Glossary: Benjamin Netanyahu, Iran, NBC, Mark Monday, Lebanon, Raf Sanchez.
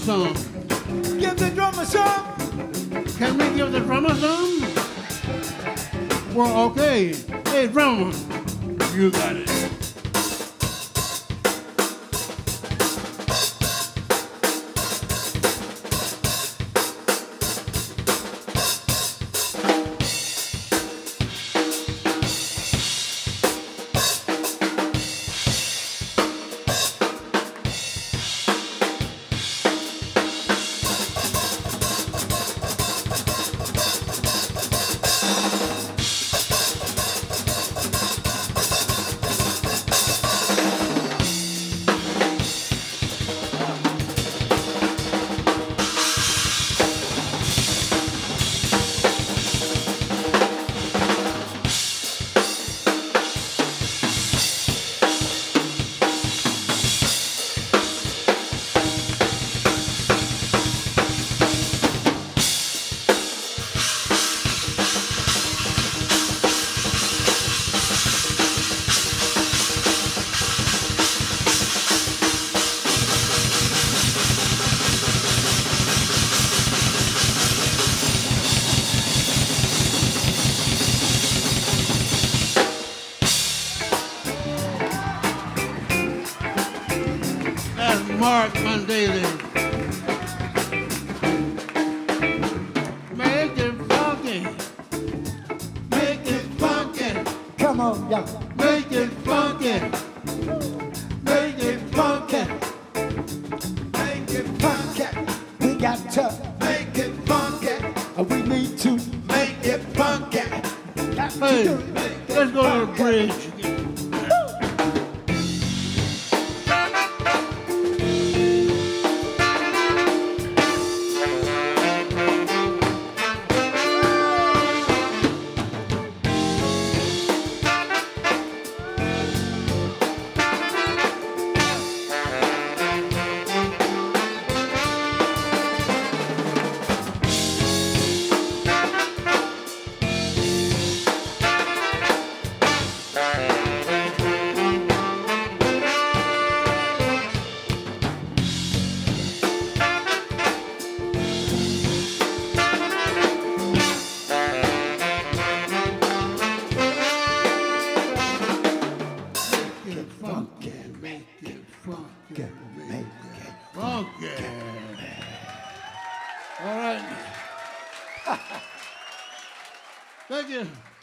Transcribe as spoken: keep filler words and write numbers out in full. Song. Can we give the drummer song? Give the drummer song. Can we give the drummer song? Well, okay. Hey, drummer, you got it. That's Mark Monday. Make it funky. Make it funky. Come on, y'all. Make it funky. Make it funky. Make it funky. We got to make it funky. We need to make it funky. Hey, let's go to the bridge. All right. Thank you.